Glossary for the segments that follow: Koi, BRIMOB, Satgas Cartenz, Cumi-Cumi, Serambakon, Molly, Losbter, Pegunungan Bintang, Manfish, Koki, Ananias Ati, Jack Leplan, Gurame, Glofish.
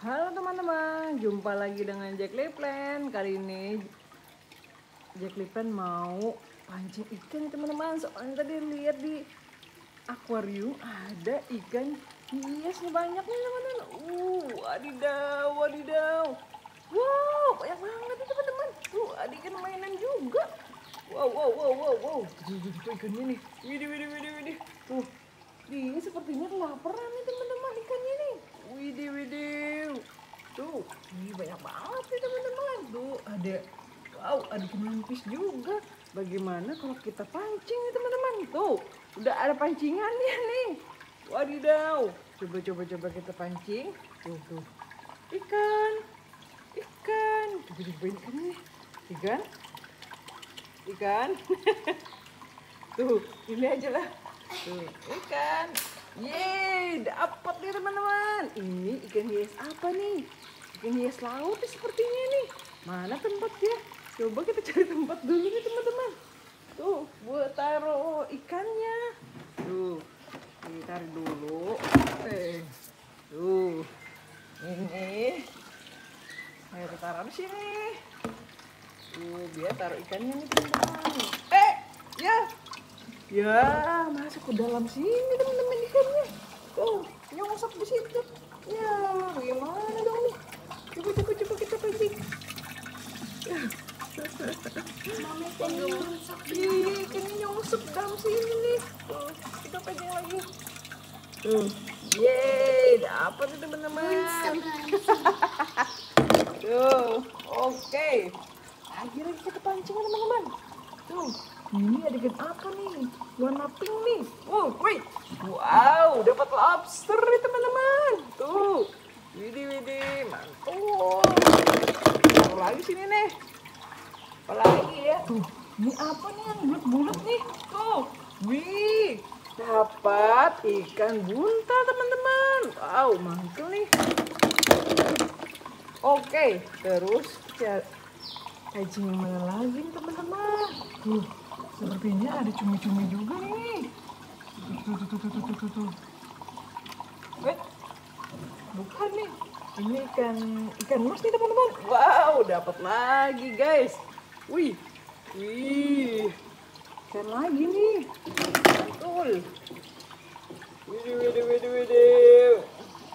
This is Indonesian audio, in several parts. Halo teman-teman, jumpa lagi dengan Jack Leplan. Kali ini Jack Leplan mau pancing ikan ya teman-teman. Soalnya tadi lihat di akuarium ada ikan hiasnya banyak nih teman-teman. Wadidaw, wadidaw. Wow, banyak banget nih teman-teman. Ada ikan mainan juga. Wow. Tuh ikannya nih. Widih. Ini sepertinya kelaparan nih teman-teman ikannya nih. Widih. Tuh, ini banyak banget nih teman-teman. Tuh, ada manfish juga. Bagaimana kalau kita pancing nih teman-teman? Tuh, udah ada pancingannya nih. Wadidaw. Coba kita pancing. Tuh. Ikan. Coba ini. Ikan. Tuh, ini aja lah. Tuh, ikan. Yeay, dapat nih teman-teman. Ini ikan hias apa nih? Ikan hias laut nih sepertinya nih. Mana tempatnya? Coba kita cari tempat dulu nih teman-teman. Tuh, buat taruh ikannya. Tuh, kita taruh dulu. Tuh, ini. Ayo taruh di sini. Tuh, biar taruh ikannya nih teman-teman. Ya, masuk ke dalam sini teman-teman ikannya. Tuh, nyosok di situ. Ya, bagaimana dong nih? Coba kita pancing. Mama ikannya nyosok dalam sini nih. Tuh, kita pancing lagi. Tuh, yeay, dapat nih teman-teman. Tuh, oke. Akhirnya kita kepancing teman-teman. Tuh. Ini ada ikan apa nih? Warna pink nih. Wow, dapat lobster nih teman-teman. Tuh, widih, mantul. Taruh lagi sini nih. Apalagi ya? Tuh, ini apa nih yang bulat-bulat nih? Tuh, wih, dapat ikan bunta teman-teman. Wow, mantul nih. Oke, terus pancing yang mana lagi nih teman-teman? Tuh. Sepertinya ada cumi-cumi juga nih. Tuh. Bukan nih. Ini ikan mas nih teman-teman. Wow, dapat lagi guys. Wih. Ikan lagi nih. Mantul. Widih.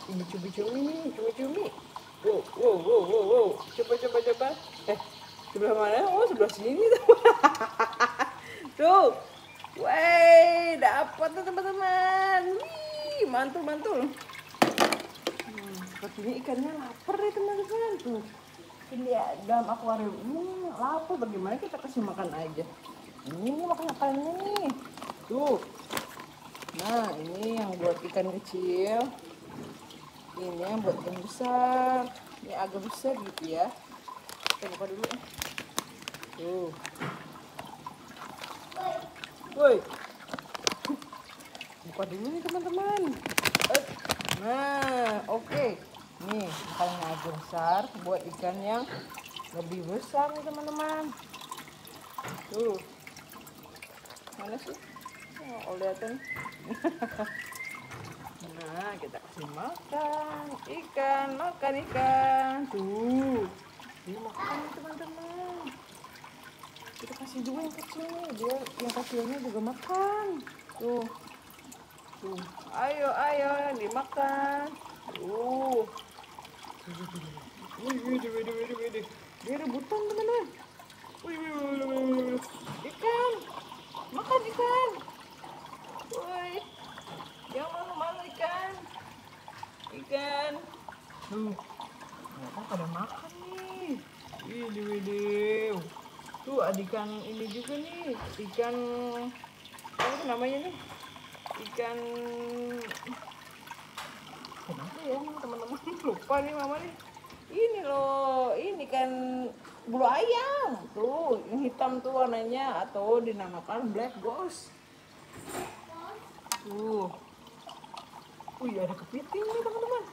Ini cumi-cumi nih, cumi-cumi. Wow. Coba. Sebelah mana? Oh, sebelah sini teman-teman. Tuh, wey, dapat tuh teman-teman. Wih, mantul. Sepertinya ikannya lapar deh teman-teman. Tuh, ini dalam akuarium ini lapar. Bagaimana kita kasih makan aja? Ini makanannya nih. Tuh, nah ini yang buat ikan kecil. Ini yang buat ikan besar. Ini agak besar gitu ya. Kita buka dulu. Tuh. Woi, buka dulu nih teman-teman. Nah, oke. Nih, kalau agak besar buat ikan yang lebih besar nih teman-teman. Tuh, mana sih? Oh, kelihatan. Nah, kita kasih makan ikan, Tuh, ini makan teman-teman. Kita kasih juga yang kecil nih, dia yang kecilnya juga makan. Tuh. Ayo dimakan. Wih. Dia rebutan teman-teman. Wih. Ikan. Makan ikan. Wih. Yang mana ikan? Tuh. Mereka pada makan nih. Wih. Tuh ada ikan ini juga nih, ikan apa namanya nih, kenapa ya teman-teman, lupa nih mama nih. Ini loh, ini kan bulu ayam tuh, yang hitam tuh warnanya, atau dinamakan black ghost. Tuh, ada kepiting nih teman-teman,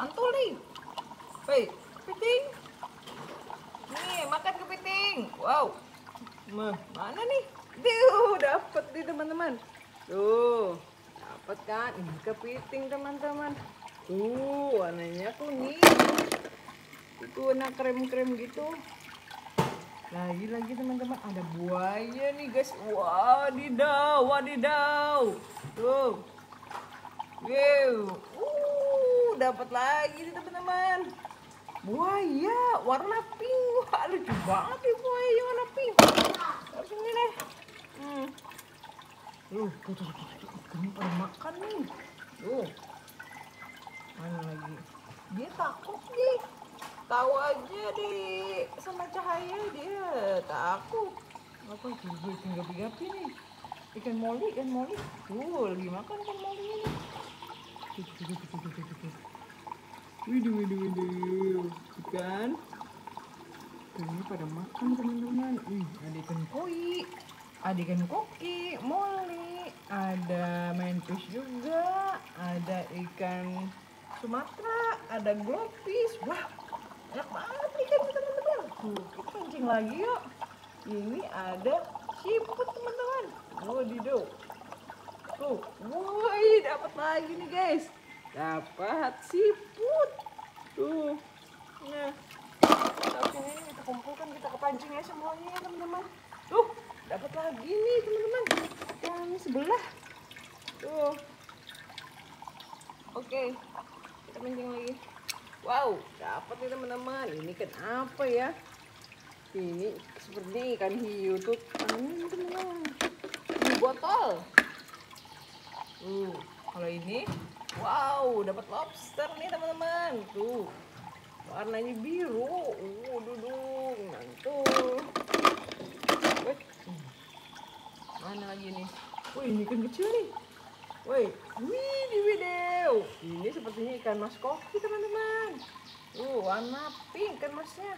mantul nih. Hei, kepiting. Nih, makan kepiting. Wow. Mana nih? Duh, dapat nih teman-teman. Tuh, dapat kan? Ini kepiting teman-teman. Tuh, warnanya kuning. Itu warna krem-krem gitu. Lagi-lagi teman-teman, ada buaya nih guys. Wadidaw, wadidaw. Tuh. Wow. Dapat lagi nih teman-teman. Buaya warna pink. Wah, lucu banget nih buaya warna pink. Harus ini deh. Tuh. Ini pada makan nih. Tuh. Mana lagi? Dia takut nih. Tahu aja deh sama cahaya dia takut. Ngapain juga tinggal-tinggapi nih. Ikan Molly, ikan Molly. Tuh, lagi makan ikan Molly ini. Widih. Ikan. Ikannya pada makan teman-teman. Ada ikan koi. Ada ikan koki, Molly. Ada manfish juga. Ada ikan Sumatera, ada glofish. Wah, enak banget ikan teman-teman. Kita kencing lagi yuk. Ini ada siput teman-teman. Wadidaw. Tuh, woi, dapat lagi nih guys. Dapat siput. Tuh. Nah, oke, kita kumpulkan, kita kepancing ya semuanya ya teman-teman. Tuh, dapat lagi nih teman-teman. Yang sebelah. Tuh. Oke. Kita mancing lagi. Wow, dapat nih teman-teman. Ini kenapa ya? Ini seperti ikan hiu tuh. Teman-teman. Di botol. Kalau ini, wow, dapat lobster nih teman-teman. Tuh. Warnanya biru. Dudung, mantul. Wih. Mana lagi nih? Wih, ini ikan kecil nih. Wih, widih. Ini sepertinya ikan mas koki teman-teman. Warna pink kan masnya.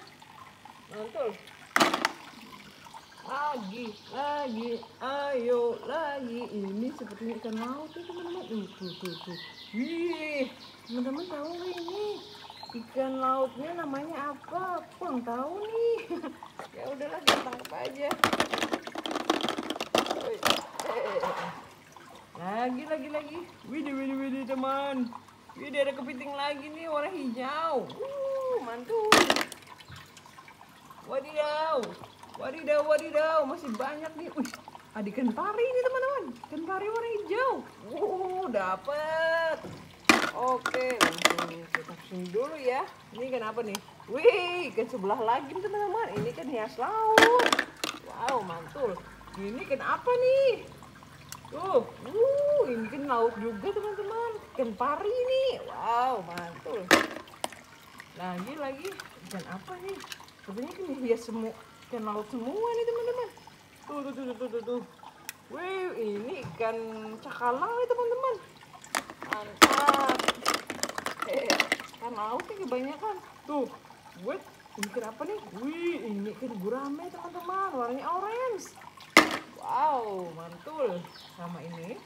Mantul. Lagi. Ayo lagi. Ini sepertinya ikan laut tuh teman-teman. Tuh. Wih, teman-teman tahu ini ikan lautnya namanya apa? Pun tahu nih. Ya udahlah, kita tangkap aja. Lagi. Widih teman. Widih, ada kepiting lagi nih warna hijau. Mantul. Wadidaw. Masih banyak nih. Wih, ada ikan pari nih teman-teman. Ikan pari warna hijau. Dapat. Oke, kita terusin dulu ya. Ini ikan apa nih? Wih, ikan sebelah lagi teman-teman. Ini ikan hias laut. Wow, mantul. Ini ikan apa nih? Tuh, ini ikan laut juga teman-teman. Ikan pari nih. Wow, mantul. Lagi. Ikan apa nih? Sebenarnya kan hias semua. Ikan laut semua nih teman-teman. Tuh. Wow, ini ikan cakalang nih teman-teman. Mantap. Ikan lautnya kebanyakan. Tuh, buat ini ikan apa nih? Wih, ini ikan gurame teman-teman. Warnanya orange. Wow, mantul. Sama ini.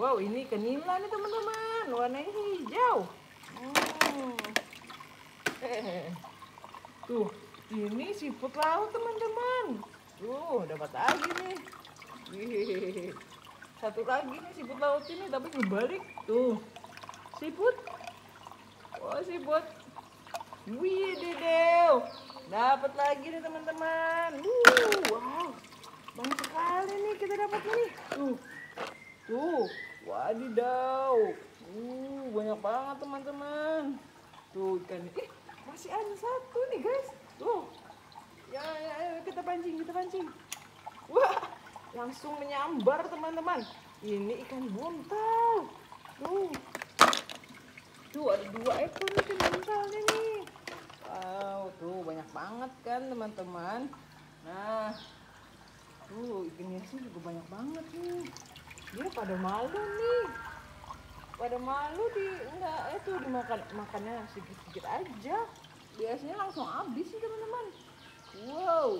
Wow, ini ikan nila nih teman-teman. Warnanya hijau. Tuh, ini siput laut teman-teman. Tuh, dapat lagi nih. Satu lagi nih siput laut ini, tapi dibalik. Tuh, siput. Oh, siput. Wih, dedew. Dapat lagi nih teman-teman. Wow. Banyak sekali nih kita dapat nih. Tuh. Wadidaw. Banyak banget teman-teman. Tuh ikan. Masih ada satu nih guys. Tuh. Ya, kita pancing. Wah, langsung menyambar teman-teman. Ini ikan buntal. Tuh, ada 2 ekor ikan buntalnya nih. Wow, tuh banyak banget kan teman-teman. Nah, tuh, ikan hiasnya juga banyak banget nih. Dia pada malu dimakannya sedikit-sedikit aja. Biasanya langsung habis sih teman-teman. Wow.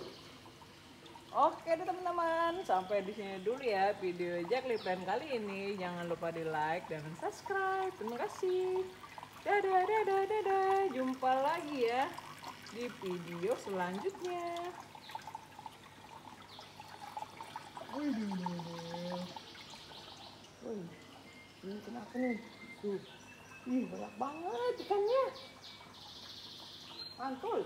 Oke deh teman-teman, sampai di sini dulu ya video Jack Leplan kali ini. Jangan lupa di like dan subscribe. Terima kasih. Dadah. Jumpa lagi ya di video selanjutnya. Wih, ini kenapa nih? Tuh, Banyak banget ikannya. Mantul.